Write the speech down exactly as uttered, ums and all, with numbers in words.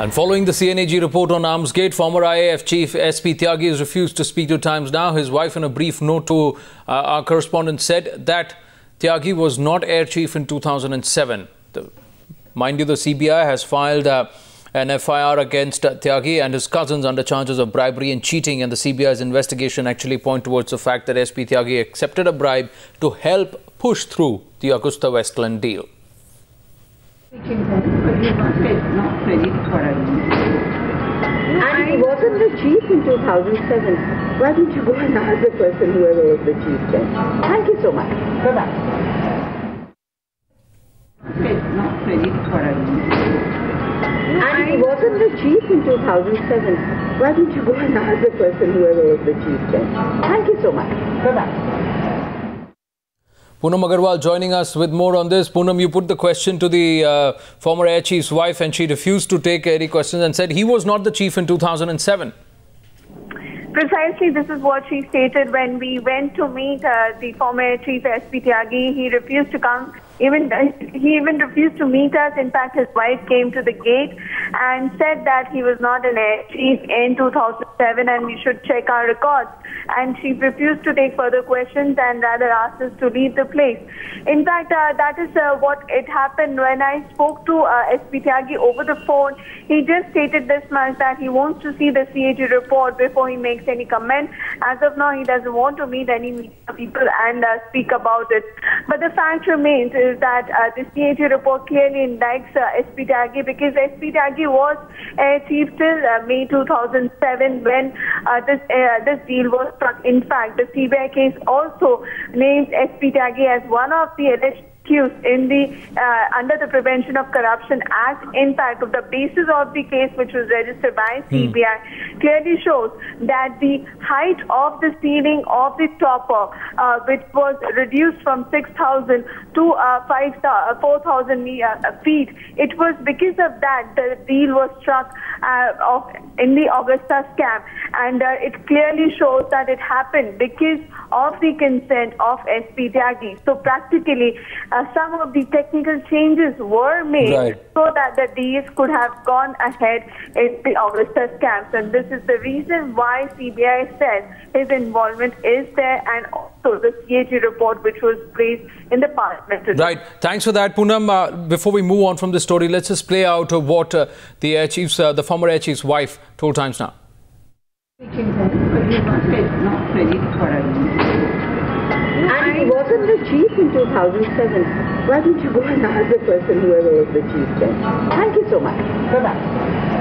And following the C N A G report on Armsgate, former I A F chief S P Tyagi has refused to speak to Times Now. His wife, in a brief note to uh, our correspondent, said that Tyagi was not air chief in two thousand seven. The, mind you, the C B I has filed uh, an F I R against uh, Tyagi and his cousins under charges of bribery and cheating. And the C B I's investigation actually points towards the fact that S P Tyagi accepted a bribe to help push through the AgustaWestland deal. And he wasn't the chief in two thousand seven. Why don't you go and ask the person, whoever was the chief then? Thank you so much. Bye-bye. And he wasn't the chief in two thousand seven. Why don't you go and ask the person, whoever was the chief then? Thank you so much. Bye-bye. Poonam Agarwal joining us with more on this. Poonam, you put the question to the uh, former Air Chief's wife and she refused to take any questions and said he was not the chief in two thousand seven. Precisely, this is what she stated when we went to meet uh, the former Air Chief S P Tyagi. He refused to come. Even he even refused to meet us. In fact, his wife came to the gate and said that he was not an air chief in two thousand seven and we should check our records. And she refused to take further questions and rather asked us to leave the place. In fact, uh, that is uh, what it happened when I spoke to uh, S P Tyagi over the phone. He just stated this much, that he wants to see the C A G report before he makes any comment. As of now, he doesn't want to meet any media people and uh, speak about it. But the fact remains is that uh, the C A G report clearly indicts uh, S P Tyagi, because S P Tyagi was air chief till uh, May two thousand seven, when uh, this uh, this deal was struck. In fact, the C B I case also names S P Tyagi as one of the alleged accused in the uh, under the Prevention of Corruption Act. In fact, the basis of the case, which was registered by C B I, mm. clearly shows that the height of the ceiling of the topper, uh, which was reduced from six thousand to uh, four thousand feet, it was because of that the deal was struck uh, of, in the Augusta scam, and uh, it clearly shows that it happened because of the consent of S P Tyagi. So practically, Uh, some of the technical changes were made, right, so that the D As could have gone ahead in the Augusta scams. And this is the reason why C B I says his involvement is there, and also the C A G report which was placed in the parliament today. Right. Thanks for that, Poonam. Uh, before we move on from this story, let's just play out what uh, the Air Chief's, uh, the former Air Chief's wife told Times Now. And he wasn't the chief in two thousand seven. Why don't you go and ask the person, whoever was the chief then? Thank you so much. Bye-bye.